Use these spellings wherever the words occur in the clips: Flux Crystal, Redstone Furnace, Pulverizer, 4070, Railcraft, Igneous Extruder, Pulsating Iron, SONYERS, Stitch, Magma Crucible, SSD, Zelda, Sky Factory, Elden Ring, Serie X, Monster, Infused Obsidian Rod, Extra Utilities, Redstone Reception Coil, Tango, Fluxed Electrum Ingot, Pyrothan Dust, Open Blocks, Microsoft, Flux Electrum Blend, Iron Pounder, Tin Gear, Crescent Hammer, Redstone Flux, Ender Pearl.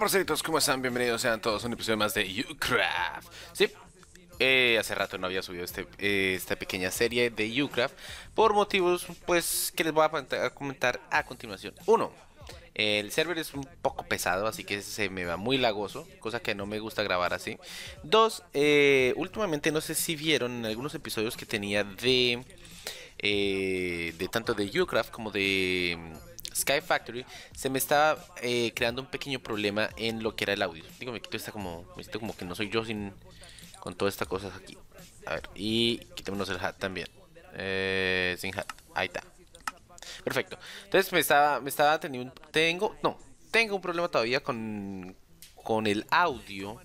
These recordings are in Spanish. parceritos, ¿cómo están? Bienvenidos sean todos a un episodio más de YouCraft. Sí, hace rato no había subido esta pequeña serie de YouCraft por motivos pues que les voy a comentar a continuación. Uno, el server es un poco pesado, así que se me va muy lagoso, cosa que no me gusta grabar así. Dos, últimamente no sé si vieron en algunos episodios que tenía de tanto de YouCraft como de Sky Factory, se me estaba creando un pequeño problema en lo que era el audio. Digo, me quito como que no soy yo con todas estas cosas aquí. A ver, y quitémonos el hat también. Sin hat, ahí está. Perfecto. Entonces tengo un problema todavía con el audio.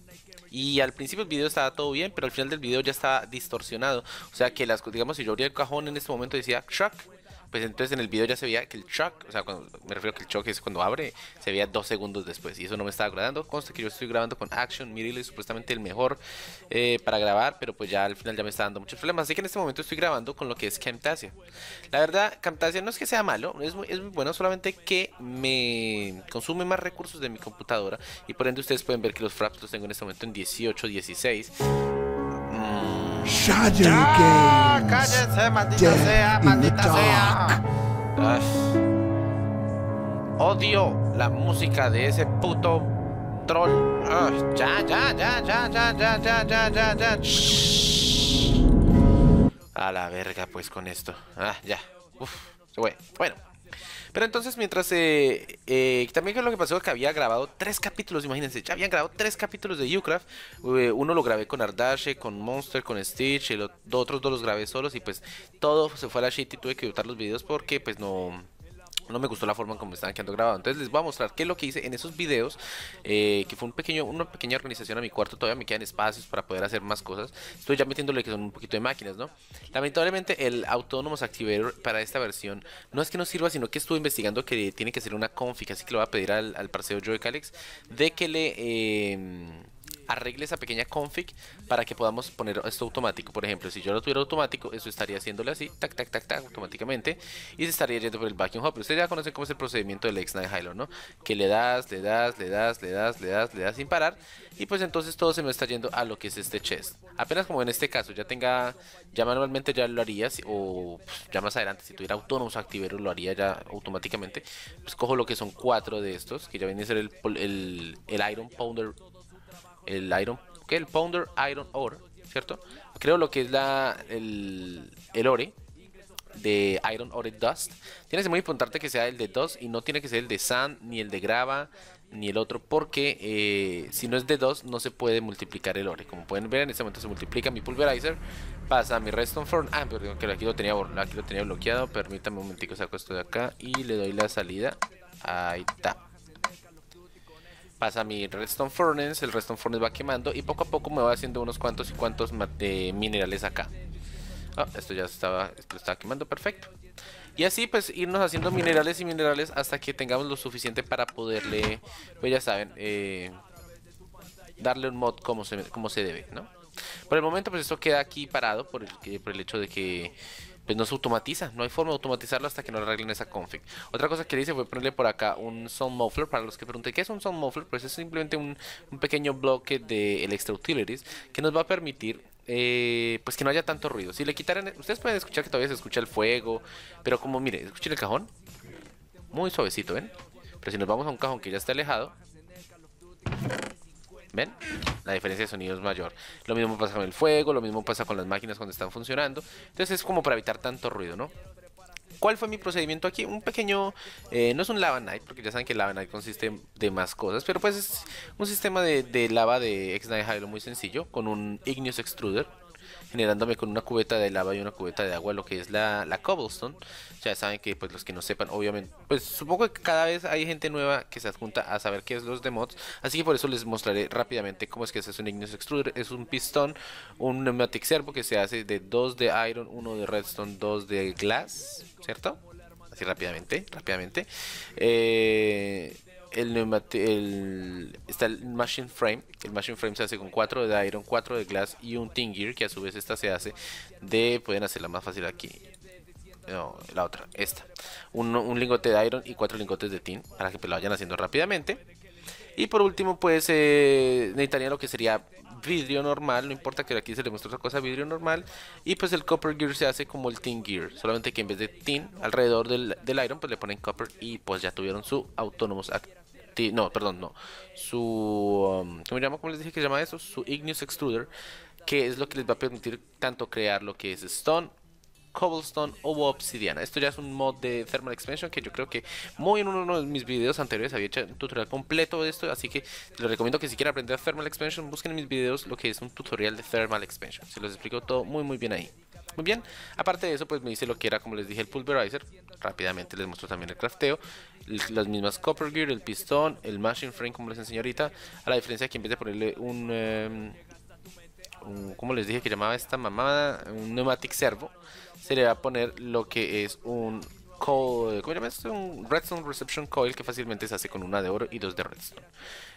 Y al principio el video estaba todo bien, pero al final del video ya estaba distorsionado. O sea que digamos si yo abría el cajón en este momento y decía shock, pues entonces en el video ya se veía que el shock, o sea, me refiero a que el shock es cuando abre, se veía 2 segundos después. Y eso no me estaba agradando. Consta que yo estoy grabando con Action, Mirrorless, es supuestamente el mejor para grabar, pero pues ya al final ya me está dando muchos problemas. Así que en este momento estoy grabando con lo que es Camtasia. La verdad, Camtasia no es que sea malo, es muy bueno, solamente que me consume más recursos de mi computadora. Y por ende ustedes pueden ver que los fraps los tengo en este momento en 18, 16... ¡Ya! ¡Cállense, maldita sea! Odio la música de ese puto troll. ¡Ya! A la verga, pues, con esto. Ya. Uf, se fue. Bueno. Pero entonces mientras también lo que pasó es que había grabado 3 capítulos, imagínense, ya habían grabado 3 capítulos de YouCraft. Uno lo grabé con Ardashe, con Monster, con Stitch, y los otros 2 los grabé solos y pues todo se fue a la shit y tuve que editar los videos porque pues no me gustó la forma en como estaban quedando grabados. Entonces les voy a mostrar qué es lo que hice en esos videos, que fue una pequeña organización a mi cuarto. Todavía me quedan espacios para poder hacer más cosas. Estoy ya metiéndole que son un poquito de máquinas, ¿no? Lamentablemente el Autonomous Activator para esta versión no es que no sirva, sino que estuve investigando que tiene que ser una config. Así que le voy a pedir al parcero Joey Calix de que le arregle esa pequeña config para que podamos poner esto automático. Por ejemplo, si yo lo tuviera automático, eso estaría haciéndole así, tac, tac, tac, tac, automáticamente, y se estaría yendo por el Vacuum Hopper. Ustedes ya conocen cómo es el procedimiento del X9 Hilo, ¿no? Que le das sin parar, y pues entonces todo se me está yendo a lo que es este chest. Apenas como en este caso, ya manualmente ya lo haría, o ya más adelante, si tuviera Autonomous Activator, lo haría ya automáticamente. Pues cojo lo que son 4 de estos, que ya viene a ser el Iron Pounder. El Pounder Iron Ore, ¿cierto? Creo lo que es el ore de Iron Ore Dust. Tienes muy importante que sea el de Dust y no tiene que ser el de Sand, ni el de Grava, ni el otro, porque si no es de 2 no se puede multiplicar el ore. Como pueden ver, en este momento se multiplica mi Pulverizer, pasa a mi Redstone Furnace. Ah, perdón, que aquí lo tenía bloqueado. Permítame un momentico, saco esto de acá y le doy la salida. Ahí está. Pasa mi Redstone Furnace, el Redstone Furnace va quemando y poco a poco me va haciendo unos cuantos y cuantos minerales acá. Esto ya estaba quemando, perfecto. Y así pues irnos haciendo minerales y minerales hasta que tengamos lo suficiente para poderle, pues ya saben, darle un mod como se debe, ¿no? Por el momento pues esto queda aquí parado por el hecho de que pues no se automatiza, no hay forma de automatizarlo hasta que no arreglen esa config. Otra cosa que hice fue ponerle por acá un Sound Muffler. Para los que pregunten qué es un Sound Muffler, pues es simplemente un pequeño bloque del Extra Utilities que nos va a permitir pues que no haya tanto ruido. Si le quitaran, ustedes pueden escuchar que todavía se escucha el fuego, pero como mire, escuchen el cajón, muy suavecito, ¿ven? Pero si nos vamos a un cajón que ya está alejado, ¿ven? La diferencia de sonido es mayor. Lo mismo pasa con el fuego, lo mismo pasa con las máquinas cuando están funcionando. Entonces es como para evitar tanto ruido, ¿no? ¿Cuál fue mi procedimiento aquí? Un pequeño... no es un Lava Night, porque ya saben que Lava Night consiste de más cosas, pero pues es un sistema de lava de X9 Hilo muy sencillo, con un Igneous Extruder, generándome con una cubeta de lava y una cubeta de agua lo que es la cobblestone. Ya saben que pues los que no sepan, obviamente, pues supongo que cada vez hay gente nueva que se adjunta a saber qué es los de mods, así que por eso les mostraré rápidamente cómo es que se hace un Igneous Extruder. Es un pistón, un Pneumatic Servo que se hace de 2 de Iron, 1 de Redstone, 2 de Glass, ¿cierto? Así rápidamente. Está el Machine Frame. El Machine Frame se hace con 4 de Iron, 4 de Glass y un Tin Gear, que a su vez esta se hace de... Pueden hacerla más fácil aquí. No, la otra, esta. Un lingote de Iron y 4 lingotes de Tin, para que lo vayan haciendo rápidamente. Y por último, pues necesitaría lo que sería vidrio normal, no importa que aquí se le muestre otra cosa, vidrio normal. Y pues el Copper Gear se hace como el Tin Gear, solamente que en vez de tin alrededor del Iron, pues le ponen Copper y pues ya tuvieron su Autonomous Active, no, perdón, no, su, ¿cómo llama? ¿Cómo les dije que se llama eso? Su Igneous Extruder, que es lo que les va a permitir tanto crear lo que es Stone, Cobblestone o Obsidiana. Esto ya es un mod de Thermal Expansion que yo creo que muy en uno de mis videos anteriores había hecho un tutorial completo de esto, así que les recomiendo que si quieren aprender Thermal Expansion, busquen en mis videos lo que es un tutorial de Thermal Expansion. Se los explico todo muy bien ahí. Muy bien, aparte de eso, pues me hice lo que era, como les dije, el Pulverizer. Rápidamente les muestro también el crafteo, las mismas Copper Gear, el pistón, el Machine Frame, como les enseñé ahorita. A la diferencia que en vez de ponerle un como les dije que llamaba esta mamada, un Pneumatic Servo, se le va a poner lo que es un Redstone Reception Coil, que fácilmente se hace con una de oro y dos de redstone.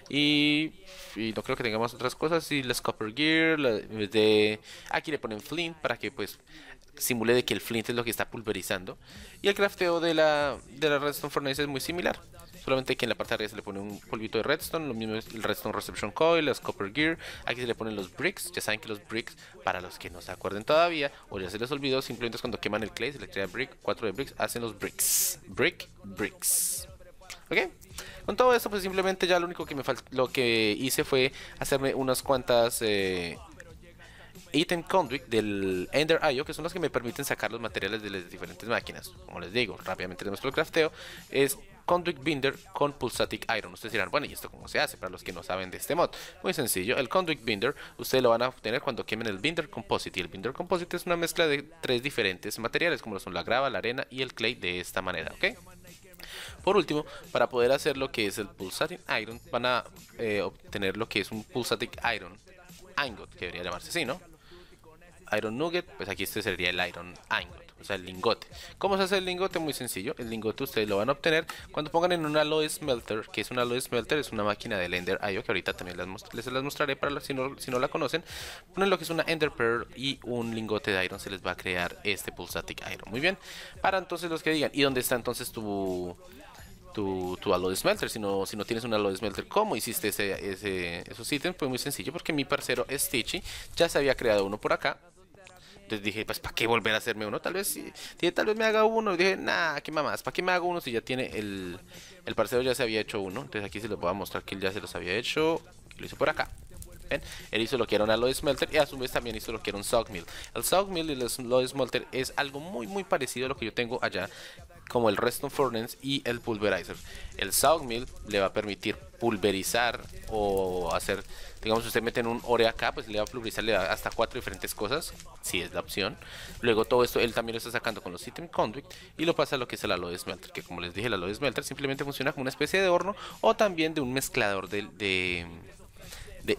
Y no creo que tengamos otras cosas. Y las Copper Gear, aquí le ponen Flint para que pues simule de que el Flint es lo que está pulverizando. Y el crafteo de la Redstone Furnace es muy similar, solamente que en la parte de arriba se le pone un polvito de redstone. Lo mismo es el Redstone Reception Coil, las Copper Gear. Aquí se le ponen los bricks. Ya saben que los bricks, para los que no se acuerden todavía o ya se les olvidó, simplemente es cuando queman el clay, se le crea brick, 4 de bricks, hacen los bricks. Bricks. Ok, con todo esto pues simplemente ya lo único que me faltó, lo que hice fue hacerme unas cuantas Item Conduit del Ender IO, que son los que me permiten sacar los materiales de las diferentes máquinas. Como les digo, rápidamente les muestro el crafteo. Es Conduit Binder con Pulsating Iron. Ustedes dirán, bueno, ¿y esto cómo se hace? Para los que no saben de este mod, muy sencillo. El Conduit Binder ustedes lo van a obtener cuando quemen el Binder Composite. Y el Binder Composite es una mezcla de 3 diferentes materiales, como lo son la grava, la arena y el clay, de esta manera, ¿ok? Por último, para poder hacer lo que es el Pulsating Iron, van a obtener lo que es un Pulsating Iron Ingot, que debería llamarse así, ¿no? Iron Nugget, pues aquí este sería el Iron Ingot, o sea el lingote. ¿Cómo se hace el lingote? Muy sencillo. El lingote ustedes lo van a obtener cuando pongan en un Alloy Smelter, que es un Alloy Smelter, es una máquina del Ender IO que ahorita también les mostraré para los, si no la conocen. Ponen lo que es una Ender Pearl y un lingote de Iron, se les va a crear este Pulsatic Iron. Muy bien, para entonces los que digan, ¿y dónde está entonces tu Alloy Smelter? Si no tienes un Alloy Smelter, ¿cómo hiciste esos ítems? Pues muy sencillo, porque mi parcero Stitch ya se había creado uno por acá. Entonces dije, pues ¿para qué volver a hacerme uno? Tal vez me haga uno. Y dije, nah, qué mamás, ¿para qué me hago uno si ya tiene el parcero, ya se había hecho uno? Entonces aquí se los voy a mostrar que él ya se los había hecho. Lo hizo por acá. ¿Ven? Él hizo lo que era un Alloy Smelter y a su vez también hizo lo que era un Sound Mill. El Sound Mill y el Alloy Smelter es algo muy parecido a lo que yo tengo allá, como el Redstone Furnace y el Pulverizer. El Sound Mill le va a permitir pulverizar o hacer, digamos, usted mete en un ore acá, pues le va a pulverizar, le da hasta 4 diferentes cosas, si es la opción. Luego todo esto él también lo está sacando con los Item Conduit y lo pasa a lo que es el Alloy Smelter, que como les dije, el Alloy Smelter simplemente funciona como una especie de horno o también de un mezclador de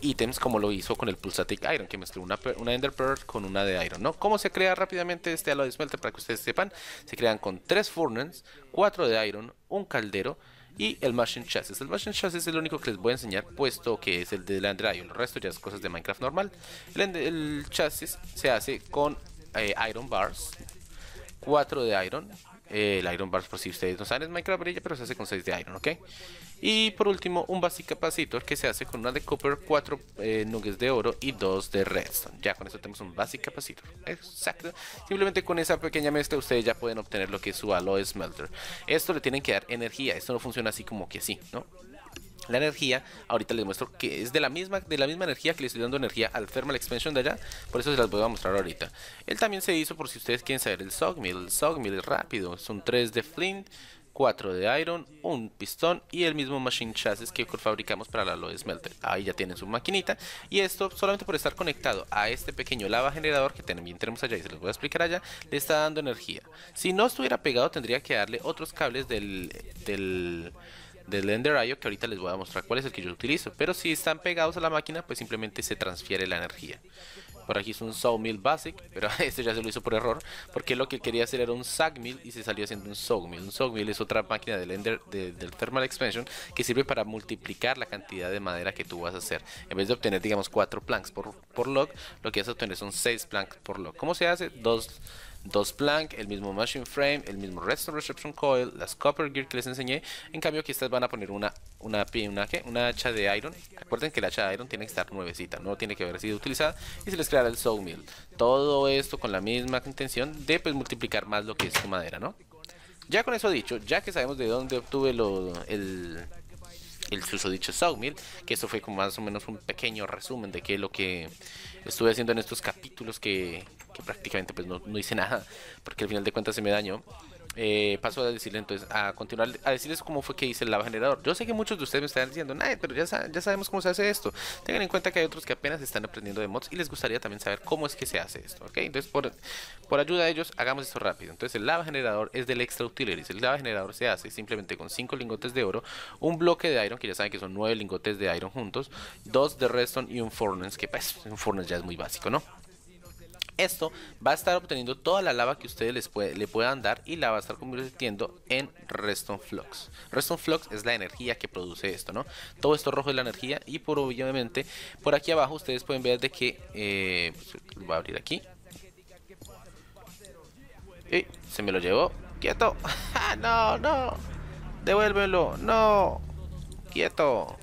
ítems, como lo hizo con el Pulsatic Iron, que mezcló una Ender Pearl con una de Iron, ¿no? ¿Cómo se crea rápidamente este Alloy Smelter? Para que ustedes sepan, se crean con 3 furnaces, 4 de Iron, un caldero y el Machine Chassis. El Machine Chassis es el único que les voy a enseñar, puesto que es el de Ender IO. El resto ya es cosas de Minecraft normal. El chasis se hace con Iron Bars, 4 de Iron. El Iron Bars, por si ustedes no saben, es Minecraft brilla, pero se hace con 6 de Iron, ¿ok? Y por último, un Basic Capacitor que se hace con una de Copper, 4 nuggets de oro y 2 de Redstone. Ya con eso tenemos un Basic Capacitor. Exacto. Simplemente con esa pequeña mezcla ustedes ya pueden obtener lo que es su Alloy Smelter. Esto le tienen que dar energía. Esto no funciona así como que sí, ¿no? La energía, ahorita les muestro que es de la misma energía que le estoy dando energía al Thermal Expansion de allá, por eso se las voy a mostrar ahorita. Él también se hizo, por si ustedes quieren saber, el Sawmill. El Sawmill es rápido, son 3 de Flint, 4 de Iron, un pistón y el mismo Machine Chassis que fabricamos para la Alloy Smelter. Ahí ya tienen su maquinita, y esto solamente por estar conectado a este pequeño lava generador que también tenemos allá y se los voy a explicar allá, le está dando energía. Si no estuviera pegado tendría que darle otros cables del Ender IO, que ahorita les voy a mostrar cuál es el que yo utilizo, pero si están pegados a la máquina pues simplemente se transfiere la energía. Por aquí es un Sawmill Basic, pero este ya se lo hizo por error, porque lo que quería hacer era un SAG Mill y se salió haciendo un Sawmill. Un Sawmill es otra máquina del Thermal Expansion que sirve para multiplicar la cantidad de madera que tú vas a hacer. En vez de obtener, digamos, 4 planks por log, lo que vas a obtener son 6 planks por log. ¿Cómo se hace? Dos dos plank, el mismo Machine Frame, el mismo Redstone Reception Coil, las Copper Gear que les enseñé. En cambio aquí ustedes van a poner una hacha de Iron. Recuerden que la hacha de Iron tiene que estar nuevecita, no tiene que haber sido utilizada, y se les creará el Sound Mill. Todo esto con la misma intención de pues multiplicar más lo que es su madera, ¿no? Ya con eso dicho, ya que sabemos de dónde obtuve el susodicho Sawmill, que esto fue como más o menos un pequeño resumen de qué es lo que estuve haciendo en estos capítulos que prácticamente pues no hice nada, porque al final de cuentas se me dañó. Paso a decirles entonces, a continuar a decirles cómo fue que hice el lava generador. Yo sé que muchos de ustedes me están diciendo, nah, pero ya sabemos cómo se hace esto. Tengan en cuenta que hay otros que apenas están aprendiendo de mods y les gustaría también saber cómo es que se hace esto, ¿ok? Entonces por ayuda de ellos, hagamos esto rápido. Entonces el lava generador es del Extra Utilities. El lava generador se hace simplemente con 5 lingotes de oro, un bloque de iron, que ya saben que son 9 lingotes de iron juntos, 2 de redstone y un furnace, que pues un furnace ya es muy básico, ¿no? Esto va a estar obteniendo toda la lava que ustedes le puedan dar y la va a estar convirtiendo en Redstone Flux. Redstone Flux es la energía que produce esto, ¿no? Todo esto rojo es la energía, y por obviamente por aquí abajo ustedes pueden ver de que pues, voy a abrir aquí. Y se me lo llevó. ¡Quieto! ¡Ja! ¡No, no! ¡Devuélvelo! ¡No! ¡Quieto!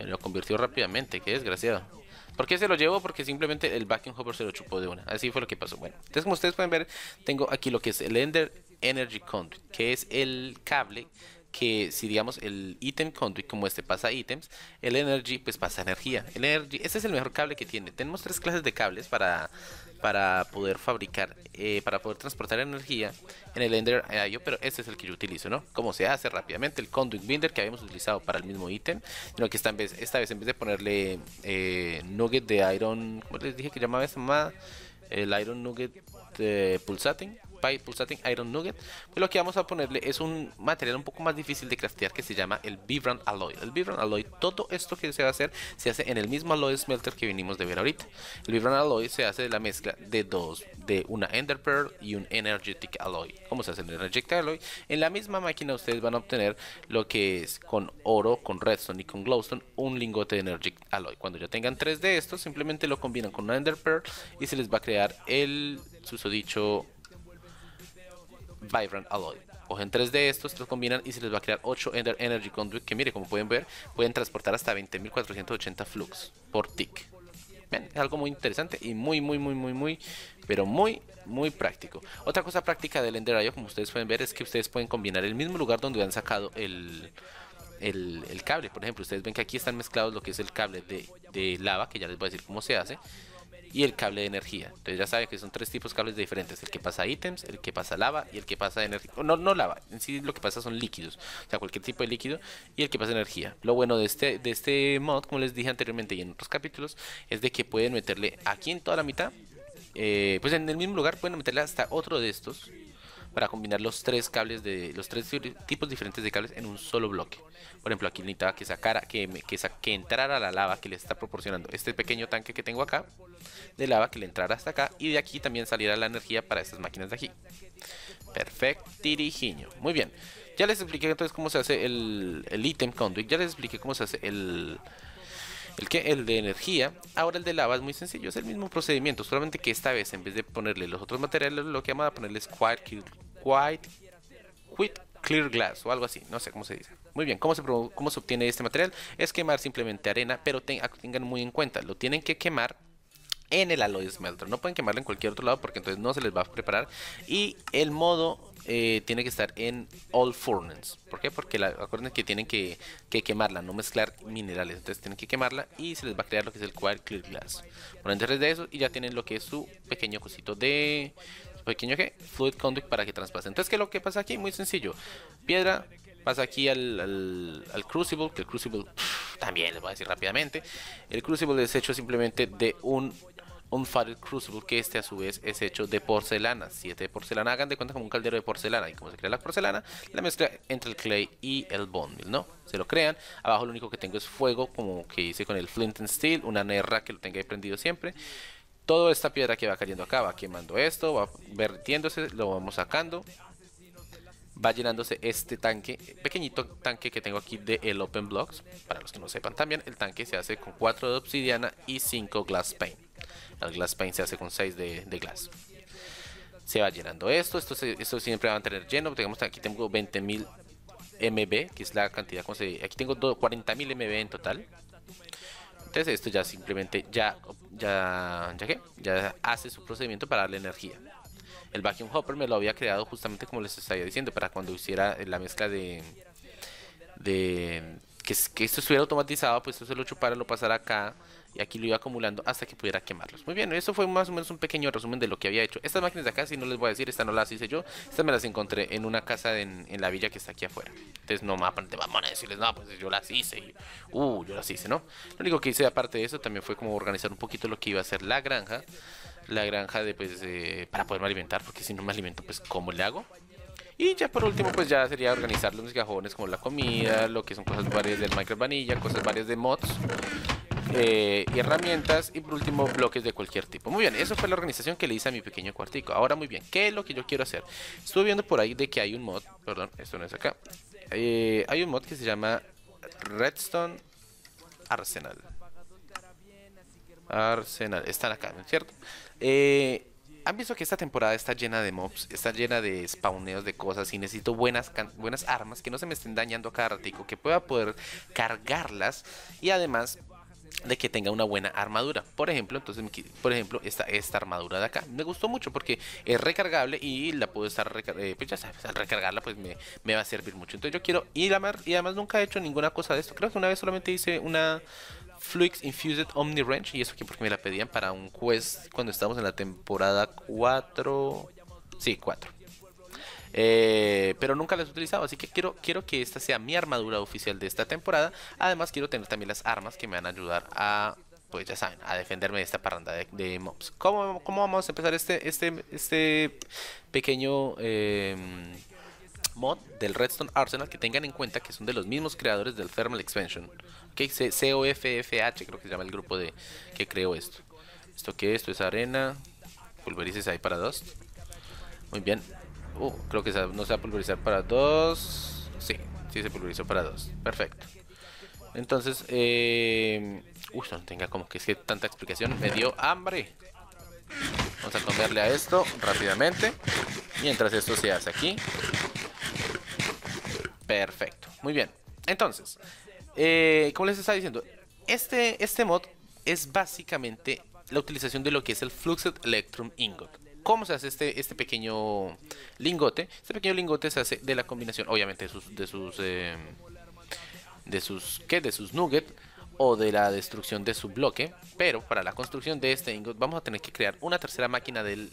Me lo convirtió rápidamente, qué desgraciado. ¿Por qué se lo llevo? Porque simplemente el Vacuum Hopper se lo chupó de una. Así fue lo que pasó. Bueno, entonces como ustedes pueden ver, tengo aquí lo que es el Ender Energy Conduit, que es el cable que, si digamos el Item Conduit, como este pasa ítems, el Energy pues pasa energía. El Energy, este es el mejor cable que tiene. Tenemos 3 clases de cables para poder fabricar, para poder transportar energía en el Ender IO, pero este es el que yo utilizo, ¿no? Como se hace rápidamente, el Conduit Binder que habíamos utilizado para el mismo ítem, sino que esta vez en vez de ponerle Nugget de Iron, ¿cómo les dije que llamaba esa mamada? El Iron Nugget Pulsating Iron Nugget, pues lo que vamos a ponerle es un material un poco más difícil de craftear que se llama el Vibrant Alloy. El Vibrant Alloy, todo esto que se va a hacer, se hace en el mismo Alloy Smelter que vinimos de ver ahorita. El Vibrant Alloy se hace de la mezcla de una Ender Pearl y un Energetic Alloy. ¿Cómo se hace el Energetic Alloy? En la misma máquina ustedes van a obtener lo que es con oro, con redstone y con glowstone, un lingote de Energetic Alloy. Cuando ya tengan 3 de estos, simplemente lo combinan con una Ender Pearl y se les va a crear el susodicho Vibrant Alloy. Cogen 3 de estos, los combinan y se les va a crear 8 Ender Energy Conduit, que mire, como pueden ver, pueden transportar hasta 20.480 flux por tick. Bien, es algo muy interesante y muy práctico. Otra cosa práctica del Ender IO, como ustedes pueden ver, es que ustedes pueden combinar el mismo lugar donde han sacado el cable. Por ejemplo, ustedes ven que aquí están mezclados lo que es el cable de lava, que ya les voy a decir cómo se hace, y el cable de energía. Entonces ya saben que son 3 tipos de cables diferentes: el que pasa ítems, el que pasa lava y el que pasa energía. No lava, en sí lo que pasa son líquidos, o sea, cualquier tipo de líquido, y el que pasa energía. Lo bueno de este mod, como les dije anteriormente y en otros capítulos, es de que pueden meterle aquí en toda la mitad, pues en el mismo lugar pueden meterle hasta otro de estos para combinar los tres tipos diferentes de cables en un solo bloque. Por ejemplo, aquí necesitaba que entrara la lava que le está proporcionando este pequeño tanque que tengo acá de lava, que le entrara hasta acá, y de aquí también saliera la energía para estas máquinas de aquí. Perfecto, tirijiño. Muy bien, ya les expliqué entonces cómo se hace el Item Conduit, ya les expliqué cómo se hace el de energía. Ahora el de lava es muy sencillo, es el mismo procedimiento, solamente que esta vez en vez de ponerle los otros materiales, lo que vamos a ponerle es Quite Clear Glass o algo así, no sé cómo se dice. Muy bien, ¿cómo se obtiene este material? Es quemar simplemente arena, pero tengan muy en cuenta, lo tienen que quemar en el Alloy Smelter, no pueden quemarlo en cualquier otro lado porque entonces no se les va a preparar, y el modo tiene que estar en All Furnace. ¿Por qué? Porque acuérdense que tienen que quemarla, no mezclar minerales, entonces tienen que quemarla y se les va a crear lo que es el Quite Clear Glass. Ponen 3 de eso y ya tienen lo que es su pequeño cosito de Fluid Conduit para que traspase. Entonces, ¿qué es lo que pasa aquí? Muy sencillo, piedra pasa aquí al Crucible, que el Crucible también les voy a decir rápidamente. El Crucible es hecho simplemente de un Unfired Crucible, que este a su vez es hecho de porcelana, 7 de porcelana. Hagan de cuenta como un caldero de porcelana, y como se crea la porcelana, la mezcla entre el clay y el bone meal, ¿no? Se lo crean. Abajo lo único que tengo es fuego, como que hice con el Flint and Steel, una nerra que lo tenga ahí prendido siempre. Toda esta piedra que va cayendo acá va quemando esto, va vertiéndose, lo vamos sacando, va llenándose este tanque, pequeñito tanque que tengo aquí de el Open Blocks. Para los que no sepan también, el tanque se hace con 4 de obsidiana y 5 glass pane. El glass pane se hace con 6 de glass. se va llenando esto siempre va a tener lleno. Digamos, aquí tengo 20.000 MB, que es la cantidad como se... Aquí tengo 40.000 MB en total. Entonces esto ya simplemente ya hace su procedimiento para darle energía. El Vacuum Hopper me lo había creado justamente como les estaba diciendo, para cuando hiciera la mezcla de que esto estuviera automatizado, pues esto se lo chupara, lo pasara acá y aquí lo iba acumulando hasta que pudiera quemarlos. Muy bien, eso fue más o menos un pequeño resumen de lo que había hecho. Estas máquinas de acá, si no les voy a decir, esta no las hice yo, estas me las encontré en una casa en la villa que está aquí afuera. Entonces no me van a decirles, no, pues yo las hice, yo las hice, ¿no? Lo único que hice aparte de eso también fue como organizar un poquito lo que iba a ser la granja. La granja de, pues, para poderme alimentar, porque si no me alimento, pues, ¿cómo le hago? Y ya por último, pues, ya sería organizar los cajones, como la comida, lo que son cosas varias del Minecraft Vanilla, cosas varias de mods, y herramientas, y por último, bloques de cualquier tipo. Muy bien, eso fue la organización que le hice a mi pequeño cuartico. Ahora, muy bien, ¿qué es lo que yo quiero hacer? Estuve viendo por ahí de que hay un mod, perdón, esto no es acá, hay un mod que se llama Redstone Arsenal. Están acá, ¿no es cierto? Han visto que esta temporada está llena de mobs, está llena de spawneos de cosas, y necesito buenas armas que no se me estén dañando a cada ratico, que pueda poder cargarlas, y además de que tenga una buena armadura. Por ejemplo, entonces, esta armadura de acá me gustó mucho porque es recargable y la puedo estar recargando, pues ya sabes, al recargarla pues me va a servir mucho. Entonces yo quiero ir a mar, y además nunca he hecho ninguna cosa de esto. Creo que una vez solamente hice una Flux Infused Omni Wrench, y eso aquí porque me la pedían para un quest cuando estábamos en la temporada 4. Sí, 4. Pero nunca las he utilizado, así que quiero que esta sea mi armadura oficial de esta temporada. Además quiero tener también las armas que me van a ayudar a, pues ya saben, a defenderme de esta parranda de mobs. ¿Cómo vamos a empezar este pequeño mod del Redstone Arsenal? Que tengan en cuenta que son de los mismos creadores del Thermal Expansion, okay, COFFH creo que se llama el grupo de que creó esto. ¿Esto qué? Esto es arena. Pulverices ahí para dos. Muy bien. Creo que no se va a pulverizar para dos. Sí se pulverizó para dos. Perfecto. Entonces, no tenga como que es que tanta explicación. Me dio hambre. Vamos a comerle a esto rápidamente, mientras esto se hace aquí. Perfecto. Muy bien. Entonces, como les estaba diciendo, este mod es básicamente la utilización de lo que es el Fluxed Electrum Ingot. ¿Cómo se hace este pequeño lingote? Este pequeño lingote se hace de la combinación, obviamente, de sus nuggets, o de la destrucción de su bloque. Pero para la construcción de este ingot vamos a tener que crear una tercera máquina del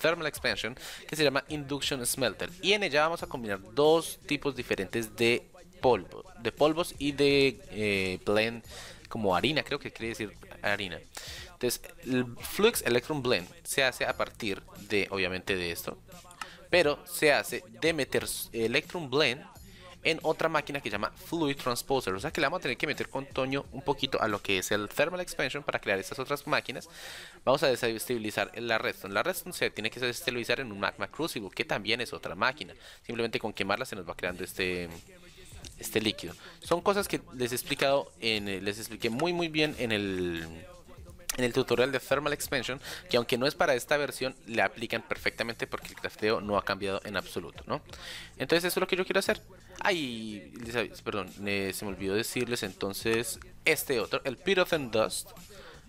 Thermal Expansion, que se llama Induction Smelter, y en ella vamos a combinar dos tipos diferentes de polvos y de blend, como harina, creo que quiere decir harina. Entonces, el Flux Electrum Blend se hace a partir de, obviamente, de esto, pero se hace de meter Electrum Blend en otra máquina que se llama Fluid Transposer. O sea que le vamos a tener que meter con Toño un poquito a lo que es el Thermal Expansion para crear estas otras máquinas. Vamos a desestabilizar la Redstone. La Redstone se tiene que desestabilizar en un Magma Crucible, que también es otra máquina. Simplemente con quemarla se nos va creando este líquido. Son cosas que les expliqué muy bien en el tutorial de Thermal Expansion, que aunque no es para esta versión, le aplican perfectamente porque el crafteo no ha cambiado en absoluto, ¿no? Entonces eso es lo que yo quiero hacer. Perdón, se me olvidó decirles entonces este otro, el Pyrothan Dust.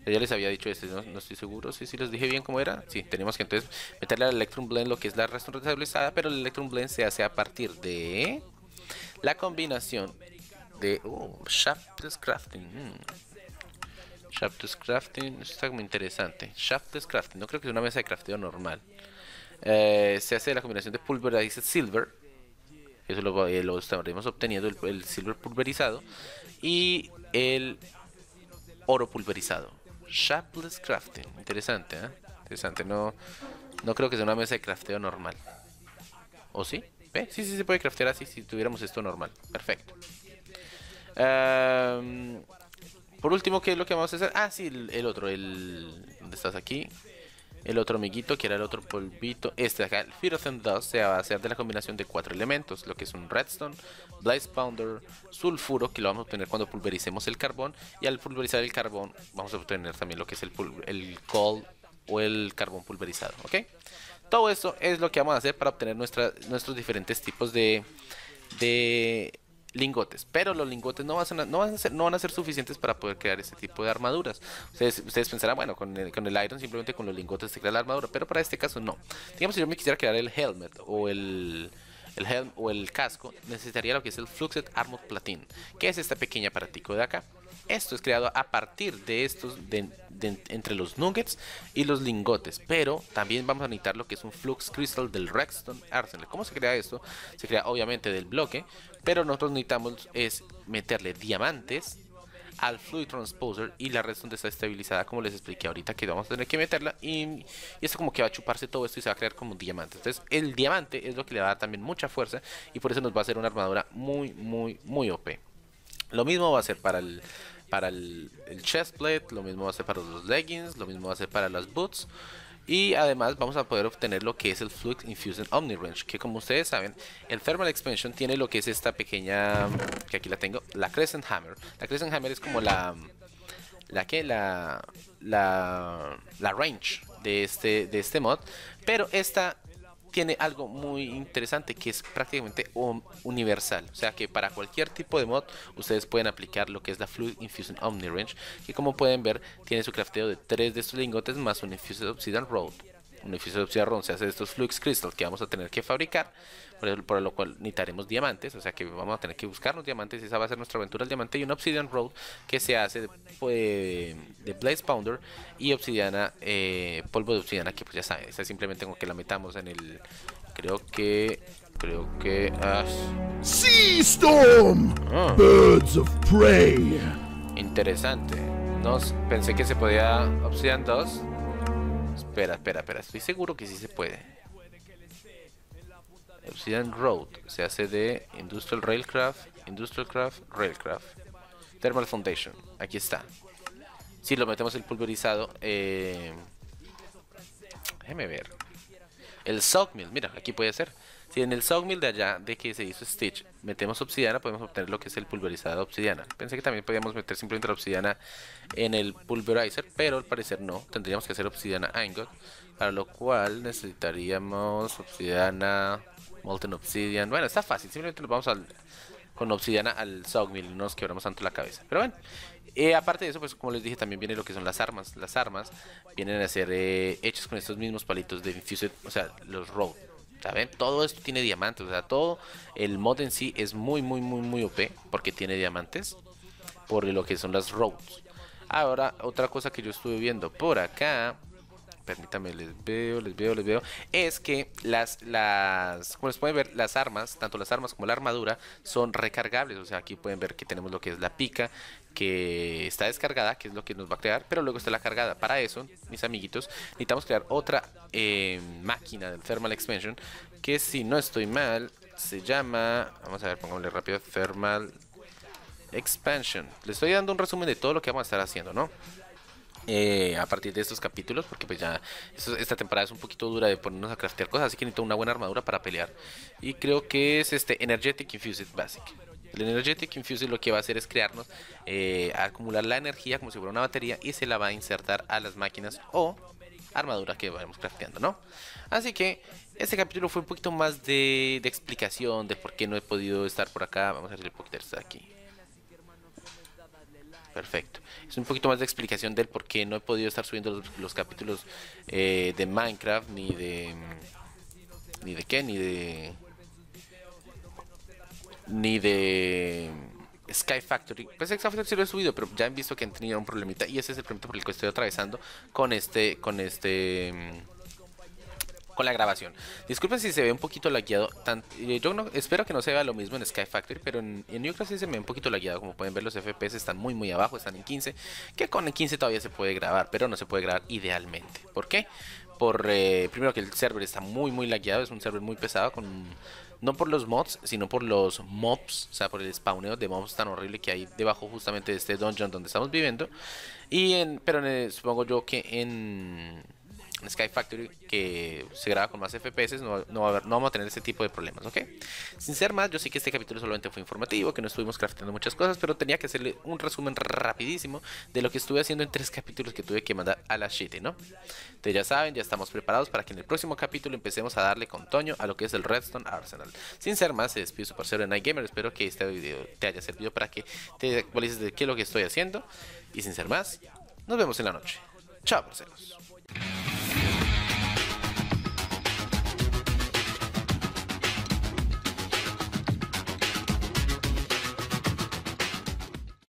Ya les había dicho este, no estoy seguro si les dije bien cómo era. Sí, tenemos que entonces meterle al Electrum Blend lo que es la Redstone restabilizada, pero el Electrum Blend se hace a partir de la combinación de Shaftless Crafting. Shaftless Crafting, esto está como interesante. Shaftless Crafting, no creo que es una mesa de crafteo normal. Se hace la combinación de Pulverized Silver. Eso lo estaremos obteniendo, el silver pulverizado y el oro pulverizado. Shaftless Crafting, interesante, ¿eh? Interesante, no creo que sea una mesa de crafteo normal. ¿O sí? Sí se puede craftear así si tuviéramos esto normal. Perfecto. Por último, ¿qué es lo que vamos a hacer? Sí, el otro, ¿dónde estás aquí? El otro amiguito, que era el otro polvito. Este de acá, el Pyrothan Dust, se va a hacer de la combinación de 4 elementos, lo que es un redstone, blaze powder, sulfuro, que lo vamos a obtener cuando pulvericemos el carbón, y al pulverizar el carbón vamos a obtener también lo que es el coal o el carbón pulverizado, ¿ok? Todo esto es lo que vamos a hacer para obtener nuestros diferentes tipos de lingotes. Pero los lingotes no van a ser suficientes para poder crear este tipo de armaduras. Ustedes pensarán, bueno, con el iron simplemente con los lingotes se crea la armadura, pero para este caso no. Digamos, si yo me quisiera crear el helmet o el helm o el casco, necesitaría lo que es el Fluxed Armor Platin, que es esta pequeña aparatico de acá. Esto es creado a partir de estos entre los nuggets y los lingotes, pero también vamos a necesitar lo que es un Flux Crystal del Redstone Arsenal. ¿Cómo se crea esto? Se crea obviamente del bloque, pero nosotros necesitamos es meterle diamantes al Fluid Transposer y la redstone desestabilizada, como les expliqué ahorita, que vamos a tener que meterla, y esto como que va a chuparse todo esto y se va a crear como un diamante. Entonces el diamante es lo que le va a dar también mucha fuerza, y por eso nos va a hacer una armadura muy muy OP. Lo mismo va a ser para el chestplate, lo mismo va a ser para los leggings, lo mismo va a ser para las boots. Y además vamos a poder obtener lo que es el Fluid Infusion Omni-Wrench, que como ustedes saben, el Thermal Expansion tiene lo que es esta pequeña, que aquí la tengo, la Crescent Hammer. La Crescent Hammer es como la range de este mod, pero esta tiene algo muy interesante, que es prácticamente universal, o sea que para cualquier tipo de mod ustedes pueden aplicar lo que es la Fluid Infusion Omni-Wrench, que como pueden ver tiene su crafteo de 3 de estos lingotes más un Infused Obsidian Rod. Un Infused Obsidian Rod se hace de estos Flux Crystal que vamos a tener que fabricar, por lo cual necesitaremos diamantes, o sea que vamos a tener que buscarnos diamantes, esa va a ser nuestra aventura, el diamante, y un Obsidian Rod que se hace de Blaze Pounder y obsidiana, polvo de obsidiana, que pues ya saben, esa simplemente como que la metamos en el, creo que Sea Storm, Birds of Prey. Interesante, no pensé que se podía Obsidian 2. Espera, estoy seguro que sí se puede. Obsidian Road se hace de Industrial Railcraft, Railcraft, Thermal Foundation, aquí está. Si lo metemos el pulverizado, déjeme ver. El Sound Mill, mira, aquí puede ser. Si en el Sound Mill de allá, de que se hizo Stitch, metemos obsidiana, podemos obtener lo que es el pulverizado de obsidiana. Pensé que también podíamos meter simplemente la obsidiana en el Pulverizer, pero al parecer no. Tendríamos que hacer obsidiana ingot, para lo cual necesitaríamos obsidiana, molten obsidian. Bueno, está fácil, simplemente nos vamos con obsidiana al Sawmill, no nos quebramos tanto la cabeza. Pero bueno, aparte de eso, pues como les dije, también viene lo que son las armas. Las armas vienen a ser hechas con estos mismos palitos de infused, o sea, los row. ¿Saben? Todo esto tiene diamantes, o sea, todo el mod en sí es muy OP, porque tiene diamantes, por lo que son las rows. Ahora, otra cosa que yo estuve viendo por acá, permítame, les veo, es que como les pueden ver, las armas, tanto las armas como la armadura, son recargables. O sea, aquí pueden ver que tenemos lo que es la pica, que está descargada, que es lo que nos va a crear, pero luego está la cargada. Para eso, mis amiguitos, necesitamos crear otra máquina del Thermal Expansion, que si no estoy mal, se llama, vamos a ver, pongámosle rápido, Thermal Expansion. Les estoy dando un resumen de todo lo que vamos a estar haciendo, ¿no? A partir de estos capítulos, porque pues ya esta temporada es un poquito dura de ponernos a craftear cosas, así que necesito una buena armadura para pelear, y creo que es este Energetic Infused Basic. El Energetic Infused lo que va a hacer es crearnos, acumular la energía como si fuera una batería, y se la va a insertar a las máquinas o armaduras que vayamos crafteando, ¿no? Así que este capítulo fue un poquito más de explicación de por qué no he podido estar por acá. Vamos a hacer un poquito de aquí. Perfecto, es un poquito más de explicación del por qué no he podido estar subiendo los capítulos de Minecraft, ni de Sky Factory. Pues Sky Factory sí lo he subido, pero ya han visto que han tenido un problemita, y ese es el problema por el que estoy atravesando con la grabación. Disculpen si se ve un poquito lagueado. Yo no, espero que no se vea lo mismo en Sky Factory, pero en YouCraft sí se ve un poquito lagueado. Como pueden ver, los FPS están muy abajo, están en 15, que con el 15 todavía se puede grabar, pero no se puede grabar idealmente. ¿Por qué? Primero que el server está muy lagueado, es un server muy pesado, no por los mods, sino por los mobs, o sea, por el spawneo de mobs tan horrible que hay debajo justamente de este dungeon donde estamos viviendo. Pero supongo yo que en Sky Factory que se graba con más FPS, no vamos a tener este tipo de problemas, ¿ok? Sin ser más, yo sé que este capítulo solamente fue informativo, que no estuvimos crafteando muchas cosas, pero tenía que hacerle un resumen rapidísimo de lo que estuve haciendo en 3 capítulos que tuve que mandar a la shitty, ¿no? Entonces ya saben, ya estamos preparados para que en el próximo capítulo empecemos a darle con Toño a lo que es el Redstone Arsenal. Sin ser más, se despide su parcero de NightGamer, espero que este video te haya servido para que te actualices de qué es lo que estoy haciendo. Y sin ser más, nos vemos en la noche. Chao, parceros.